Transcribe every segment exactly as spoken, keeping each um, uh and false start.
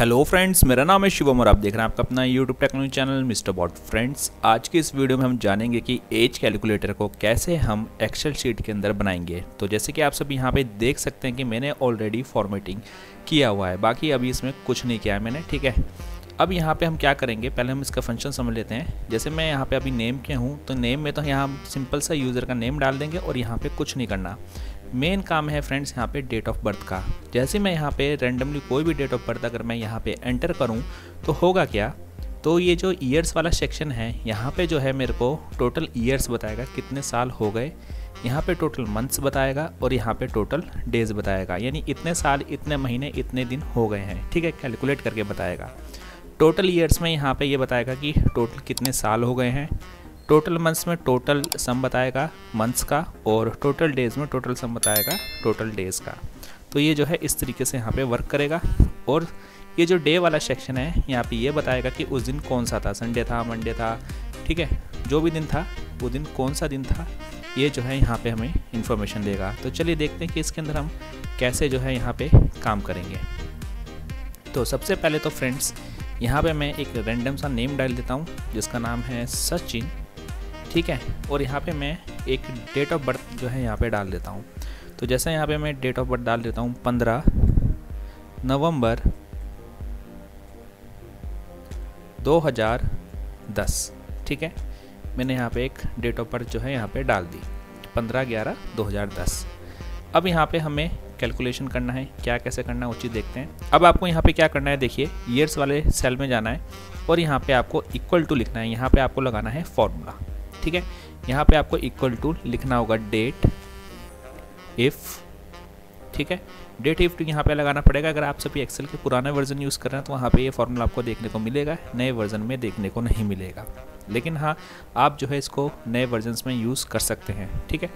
Hello friends, मेरा नाम है शिवम और आप देख रहे हैं आपका अपना YouTube technology channel mister bot. Friends, आज की इस वीडियो में हम जानेंगे कि एज कैलकुलेटर को कैसे हम एक्सेल शीट के अंदर बनाएंगे। तो जैसे कि आप सब यहाँ पे देख सकते हैं कि मैंने ऑलरेडी फॉर्मेटिंग किया हुआ है, बाकी अभी इसमें कुछ नहीं किया है मैंने। ठीक है, अब यहाँ पे हम क्या करेंगे, पहले हम इसका फंक्शन समझ लेते हैं। जैसे मैं यहाँ पे अभी नेम के हूँ, तो नेम में तो यहाँ हम सिंपल सा यूज़र का नेम डाल देंगे और यहाँ पे कुछ नहीं करना। मेन काम है फ्रेंड्स यहाँ पे डेट ऑफ बर्थ का। जैसे मैं यहाँ पे रैंडमली कोई भी डेट ऑफ बर्थ अगर मैं यहाँ पे एंटर करूँ तो होगा क्या, तो ये जो ईयर्स वाला सेक्शन है यहाँ पे जो है मेरे को टोटल ईयर्स बताएगा कितने साल हो गए, यहाँ पे टोटल मंथ्स बताएगा और यहाँ पे टोटल डेज़ बताएगा, यानी इतने साल, इतने महीने, इतने दिन हो गए हैं। ठीक है, कैलकुलेट करके बताएगा। टोटल ईयर्स में यहाँ पे ये बताएगा कि टोटल कितने साल हो गए हैं, टोटल मंथ्स में टोटल सम बताएगा मंथ्स का, और टोटल डेज़ में टोटल सम बताएगा टोटल डेज़ का। तो ये जो है इस तरीके से यहाँ पे वर्क करेगा। और ये जो डे वाला सेक्शन है यहाँ पे ये बताएगा कि उस दिन कौन सा था, संडे था, मंडे था। ठीक है, जो भी दिन था वो दिन कौन सा दिन था, ये जो है यहाँ पे हमें इन्फॉर्मेशन देगा। तो चलिए देखते हैं कि इसके अंदर हम कैसे जो है यहाँ पे काम करेंगे। तो सबसे पहले तो फ्रेंड्स यहाँ पे मैं एक रैंडम सा नेम डाल देता हूँ जिसका नाम है सचिन। ठीक है, और यहाँ पे मैं एक डेट ऑफ बर्थ जो है यहाँ पे डाल देता हूँ। तो जैसे यहाँ पे मैं डेट ऑफ बर्थ डाल देता हूँ पंद्रह नवंबर दो हज़ार दस। ठीक है, मैंने यहाँ पे एक डेट ऑफ बर्थ जो है यहाँ पे डाल दी पंद्रह ग्यारह दो हज़ार दस। अब यहाँ पे हमें कैलकुलेशन करना है, क्या कैसे करना है वो चीज़ देखते हैं। अब आपको यहाँ पे क्या करना है, देखिए ईयर्स वाले सेल में जाना है और यहाँ पे आपको इक्वल टू लिखना है, यहाँ पे आपको लगाना है फॉर्मूला। ठीक है, यहाँ पे आपको इक्वल टू लिखना होगा डेट इफ़। ठीक है, डेट इफ यहाँ पे लगाना पड़ेगा। अगर आप सभी एक्सेल के पुराने वर्जन यूज़ कर रहे हैं तो वहाँ पे ये फॉर्मूला आपको देखने को मिलेगा, नए वर्जन में देखने को नहीं मिलेगा। लेकिन हाँ, आप जो है इसको नए वर्जन में यूज़ कर सकते हैं। ठीक है,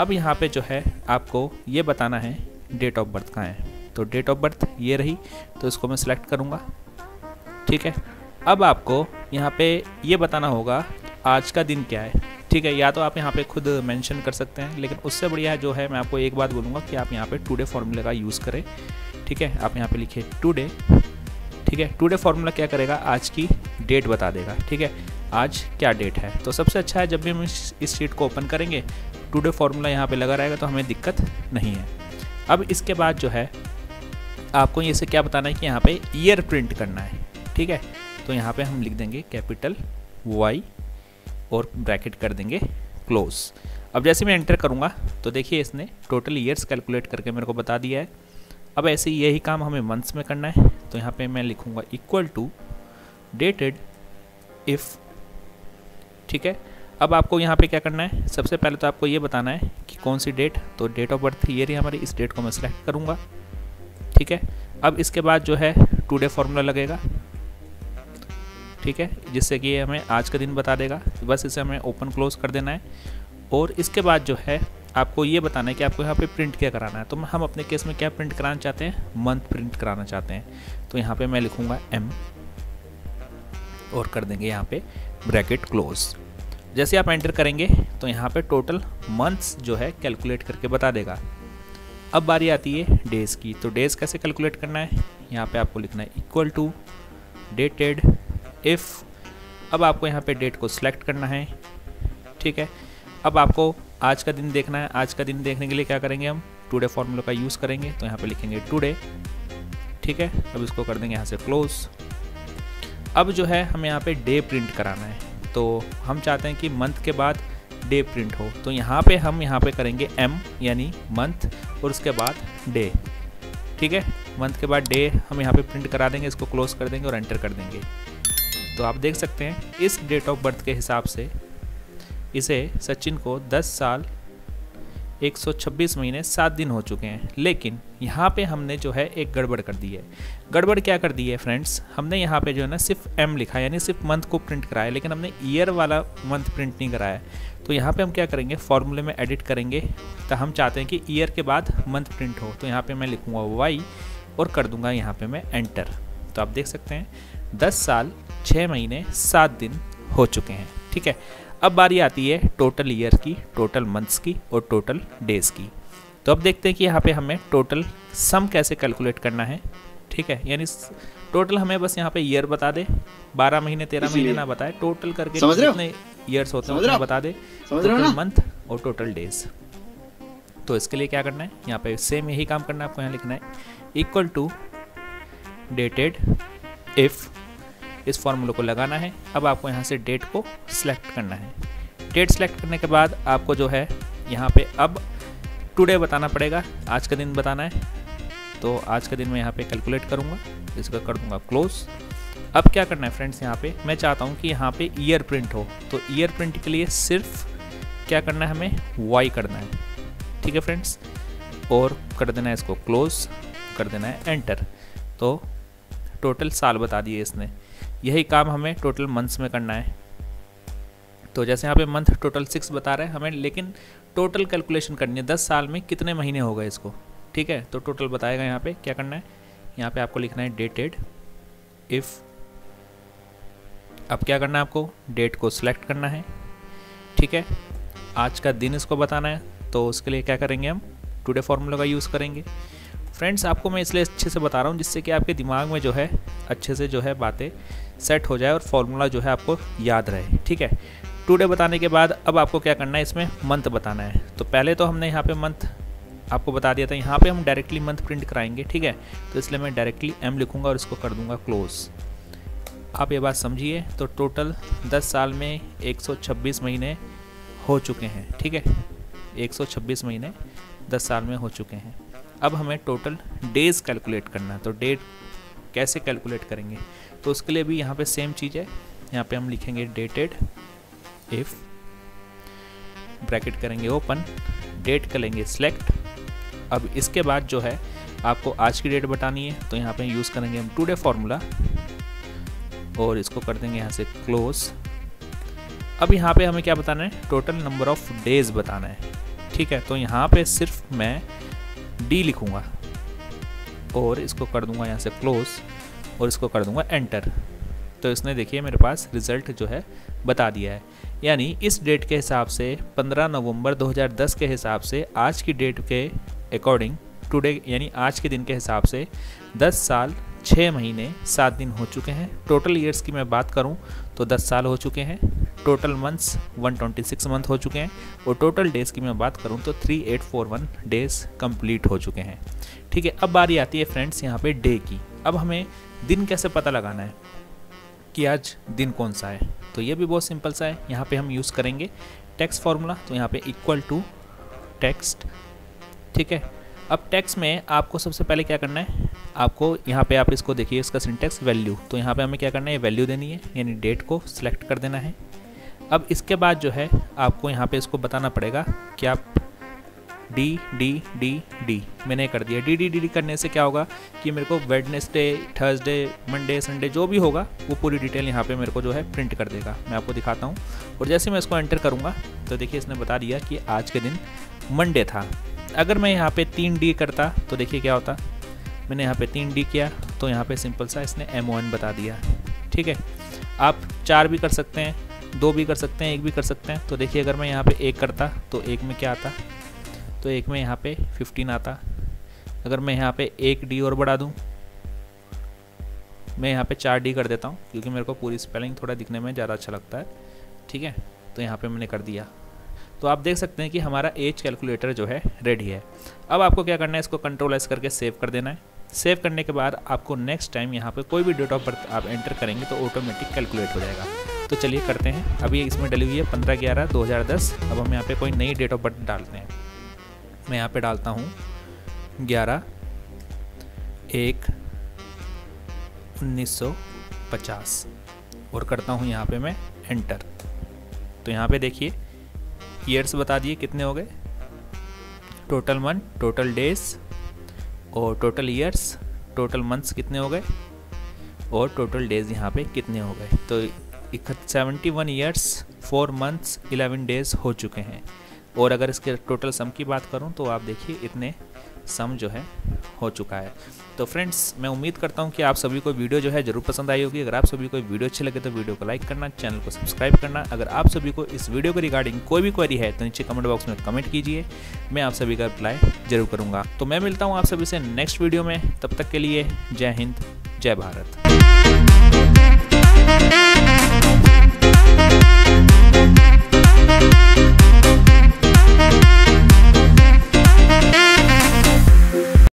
अब यहाँ पे जो है आपको ये बताना है डेट ऑफ बर्थ कहाँ है। तो डेट ऑफ बर्थ ये रही, तो इसको मैं सिलेक्ट करूँगा। ठीक है, अब आपको यहाँ पे ये बताना होगा आज का दिन क्या है। ठीक है, या तो आप यहाँ पे खुद मेंशन कर सकते हैं, लेकिन उससे बढ़िया है जो है मैं आपको एक बात बोलूँगा कि आप यहाँ पे टुडे फार्मूले का यूज़ करें। ठीक है, आप यहाँ पे लिखिए टुडे। ठीक है, टुडे फार्मूला क्या करेगा, आज की डेट बता देगा। ठीक है, आज क्या डेट है। तो सबसे अच्छा है जब भी हम इस शीट को ओपन करेंगे टुडे फार्मूला यहाँ पे लगा रहेगा, तो हमें दिक्कत नहीं है। अब इसके बाद जो है आपको ये से क्या बताना है कि यहाँ पे ईयर प्रिंट करना है। ठीक है, तो यहाँ पे हम लिख देंगे कैपिटल वाई और ब्रैकेट कर देंगे क्लोज। अब जैसे मैं एंटर करूँगा तो देखिए इसने टोटल ईयर्स कैलकुलेट करके मेरे को बता दिया है। अब ऐसे यही काम हमें मंथ्स में करना है, तो यहाँ पर मैं लिखूँगा इक्वल टू डेटेड इफ़। ठीक है, अब आपको यहाँ पे क्या करना है, सबसे पहले तो आपको ये बताना है कि कौन सी डेट। तो डेट ऑफ बर्थ ये रही हमारी, इस डेट को मैं सिलेक्ट करूँगा। ठीक है, अब इसके बाद जो है टुडे फार्मूला लगेगा। ठीक है, जिससे कि हमें आज का दिन बता देगा, बस इसे हमें ओपन क्लोज कर देना है। और इसके बाद जो है आपको ये बताना है कि आपको यहाँ पे प्रिंट क्या कराना है। तो हम अपने केस में क्या प्रिंट कराना चाहते हैं, मंथ प्रिंट कराना चाहते हैं। तो यहाँ पर मैं लिखूँगा एम और कर देंगे यहाँ पर ब्रैकेट क्लोज। जैसे आप एंटर करेंगे तो यहाँ पे टोटल मंथ्स जो है कैलकुलेट करके बता देगा। अब बारी आती है डेज़ की। तो डेज़ कैसे कैलकुलेट करना है, यहाँ पे आपको लिखना है इक्वल टू डेटेड इफ़। अब आपको यहाँ पे डेट को सिलेक्ट करना है। ठीक है, अब आपको आज का दिन देखना है। आज का दिन देखने के लिए क्या करेंगे, हम टुडे फार्मूला का यूज़ करेंगे। तो यहाँ पर लिखेंगे टुडे। ठीक है, अब इसको कर देंगे यहाँ से क्लोज। अब जो है हमें यहाँ पर डे प्रिंट कराना है, तो हम चाहते हैं कि मंथ के बाद डे प्रिंट हो। तो यहाँ पे हम यहाँ पे करेंगे एम यानी मंथ और उसके बाद डे। ठीक है, मंथ के बाद डे हम यहाँ पे प्रिंट करा देंगे, इसको क्लोज कर देंगे और एंटर कर देंगे। तो आप देख सकते हैं इस डेट ऑफ बर्थ के हिसाब से इसे सचिन को दस साल एक सौ छब्बीस महीने सात दिन हो चुके हैं। लेकिन यहाँ पे हमने जो है एक गड़बड़ कर दी है। गड़बड़ क्या कर दी है फ्रेंड्स, हमने यहाँ पे जो है ना सिर्फ एम लिखा है, यानी सिर्फ मंथ को प्रिंट कराया, लेकिन हमने ईयर वाला मंथ प्रिंट नहीं कराया। तो यहाँ पे हम क्या करेंगे, फॉर्मूले में एडिट करेंगे, तो हम चाहते हैं कि ईयर के बाद मंथ प्रिंट हो। तो यहाँ पर मैं लिखूँगा वाई और कर दूँगा यहाँ पर मैं एंटर। तो आप देख सकते हैं दस साल छः महीने सात दिन हो चुके हैं। ठीक है, अब बारी आती है टोटल ईयर की, टोटल मंथ्स की और टोटल डेज़ की। तो अब देखते हैं कि यहाँ पे हमें टोटल सम कैसे कैलकुलेट करना है। ठीक है, यानी टोटल हमें बस यहाँ पे ईयर बता दे, बारह महीने तेरह महीने ना बताए, टोटल करके कितने ईयर्स होते हैं बता दे, टोटल मंथ और टोटल डेज। तो इसके लिए क्या करना है, यहाँ पे सेम यही काम करना है आपको, यहाँ लिखना है इक्वल टू डेटेड इफ, इस फॉर्मूले को लगाना है। अब आपको यहाँ से डेट को सिलेक्ट करना है, डेट सिलेक्ट करने के बाद आपको जो है यहाँ पे अब टुडे बताना पड़ेगा, आज का दिन बताना है। तो आज का दिन मैं यहाँ पे कैलकुलेट करूँगा, इसका कर दूँगा क्लोज। अब क्या करना है फ्रेंड्स, यहाँ पे मैं चाहता हूँ कि यहाँ पे ईयर प्रिंट हो, तो ईयर प्रिंट के लिए सिर्फ क्या करना है, हमें वाई करना है, ठीक है फ्रेंड्स, और कर देना है इसको क्लोज, कर देना है एंटर। तो टोटल साल बता दिए इसने, यही काम हमें टोटल मंथ्स में करना है। तो जैसे यहाँ पे मंथ टोटल सिक्स बता रहा है हमें, लेकिन टोटल कैलकुलेशन करनी है दस साल में कितने महीने हो गए इसको, ठीक है। तो टोटल बताएगा, यहाँ पे क्या करना है, यहाँ पे आपको लिखना है डेटेड इफ़। अब क्या करना है आपको, डेट को सिलेक्ट करना है, ठीक है, आज का दिन इसको बताना है। तो उसके लिए क्या करेंगे, हम टुडे फार्मूला का यूज़ करेंगे। फ्रेंड्स आपको मैं इसलिए अच्छे से बता रहा हूँ जिससे कि आपके दिमाग में जो है अच्छे से जो है बातें सेट हो जाए और फार्मूला जो है आपको याद रहे, ठीक है। टुडे बताने के बाद अब आपको क्या करना है, इसमें मंथ बताना है। तो पहले तो हमने यहाँ पे मंथ आपको बता दिया था, यहाँ पे हम डायरेक्टली मंथ प्रिंट कराएंगे, ठीक है। तो इसलिए मैं डायरेक्टली एम लिखूँगा और इसको कर दूँगा क्लोज। आप ये बात समझिए, तो टोटल दस साल में एक सौ छब्बीस महीने हो चुके हैं, ठीक है, एक सौ छब्बीस महीने दस साल में हो चुके हैं। अब हमें टोटल डेज कैलकुलेट करना है, तो डेट कैसे कैलकुलेट करेंगे, तो उसके लिए भी यहाँ पे सेम चीज़ है। यहाँ पे हम लिखेंगे डेटेड इफ, ब्रैकेट करेंगे ओपन, डेट करेंगे सिलेक्ट। अब इसके बाद जो है आपको आज की डेट बतानी है, तो यहाँ पे यूज़ करेंगे हम टुडे फार्मूला और इसको कर देंगे यहाँ से क्लोज। अब यहाँ पे हमें क्या बताना है, टोटल नंबर ऑफ डेज बताना है, ठीक है। तो यहाँ पे सिर्फ मैं डी लिखूँगा और इसको कर दूँगा यहाँ से क्लोज और इसको कर दूँगा एंटर। तो इसने देखिए मेरे पास रिज़ल्ट जो है बता दिया है, यानी इस डेट के हिसाब से पंद्रह नवंबर दो हज़ार दस के हिसाब से आज की डेट के अकॉर्डिंग टुडे यानी आज के दिन के हिसाब से दस साल छः महीने सात दिन हो चुके हैं। टोटल ईयर्स की मैं बात करूं तो दस साल हो चुके हैं, टोटल मंथ्स एक सौ छब्बीस मंथ हो चुके हैं और टोटल डेज़ की मैं बात करूं तो अड़तीस सौ इकतालीस डेज़ कंप्लीट हो चुके हैं, ठीक है। अब बारी आती है फ्रेंड्स यहाँ पे डे की। अब हमें दिन कैसे पता लगाना है कि आज दिन कौन सा है, तो ये भी बहुत सिंपल सा है। यहाँ पे हम यूज़ करेंगे टेक्स्ट फार्मूला, तो यहाँ पे इक्वल टू टेक्स्ट, ठीक है। अब टेक्स्ट में आपको सबसे पहले क्या करना है, आपको यहाँ पे आप इसको देखिए, इसका सिंटेक्स वैल्यू, तो यहाँ पे हमें क्या करना है, वैल्यू देनी है, यानी डेट को सिलेक्ट कर देना है। अब इसके बाद जो है आपको यहाँ पे इसको बताना पड़ेगा कि आप डी डी डी डी मैंने कर दिया, डी डी डी डी करने से क्या होगा कि मेरे को वेडनेसडे, थर्सडे, मंडे, संडे जो भी होगा वो पूरी डिटेल यहाँ पर मेरे को जो है प्रिंट कर देगा। मैं आपको दिखाता हूँ, और जैसे मैं इसको एंटर करूँगा तो देखिए इसने बता दिया कि आज के दिन मंडे था। अगर मैं यहाँ पे तीन डी करता तो देखिए क्या होता, मैंने यहाँ पे तीन डी किया तो यहाँ पे सिंपल सा इसने एम ओ एन बता दिया, ठीक है। आप चार भी कर सकते हैं, दो भी कर सकते हैं, एक भी कर सकते हैं। तो देखिए अगर मैं यहाँ पे एक करता तो एक में क्या आता, तो एक में यहाँ पे फिफ्टीन आता। अगर मैं यहाँ पे एक डी और बढ़ा दूँ, मैं यहाँ पे चार डी कर देता हूँ क्योंकि मेरे को पूरी स्पेलिंग थोड़ा दिखने में ज़्यादा अच्छा लगता है, ठीक है। तो यहाँ पर मैंने कर दिया, तो आप देख सकते हैं कि हमारा एज कैलकुलेटर जो है रेडी है। अब आपको क्या करना है, इसको कंट्रोल एस करके सेव कर देना है। सेव करने के बाद आपको नेक्स्ट टाइम यहाँ पे कोई भी डेट ऑफ बर्थ आप एंटर करेंगे तो ऑटोमेटिक कैलकुलेट हो जाएगा। तो चलिए करते हैं, अभी इसमें डली हुई है पंद्रह ग्यारह दो हज़ार दस। अब हम यहाँ पे कोई नई डेट ऑफ बर्थ डालते हैं, मैं यहाँ पे डालता हूँ ग्यारह एक उन्नीस सौ पचास और करता हूँ यहाँ पे मैं एंटर। तो यहाँ पे देखिए ईयर्स बता दिए कितने हो गए, टोटल मंथ, टोटल डेज और टोटल ईयर्स, टोटल मंथ्स कितने हो गए और टोटल डेज यहाँ पे कितने हो गए। तो seventy one years four months eleven days हो चुके हैं। और अगर इसके टोटल सम की बात करूँ तो आप देखिए इतने सम जो है हो चुका है। तो फ्रेंड्स मैं उम्मीद करता हूं कि आप सभी को वीडियो जो है ज़रूर पसंद आई होगी। अगर आप सभी को वीडियो अच्छी लगे तो वीडियो को लाइक करना, चैनल को सब्सक्राइब करना। अगर आप सभी को इस वीडियो के रिगार्डिंग कोई भी क्वेरी है तो नीचे कमेंट बॉक्स में कमेंट कीजिए, मैं आप सभी का रिप्लाई जरूर करूँगा। तो मैं मिलता हूँ आप सभी से नेक्स्ट वीडियो में, तब तक के लिए जय हिंद, जय भारत।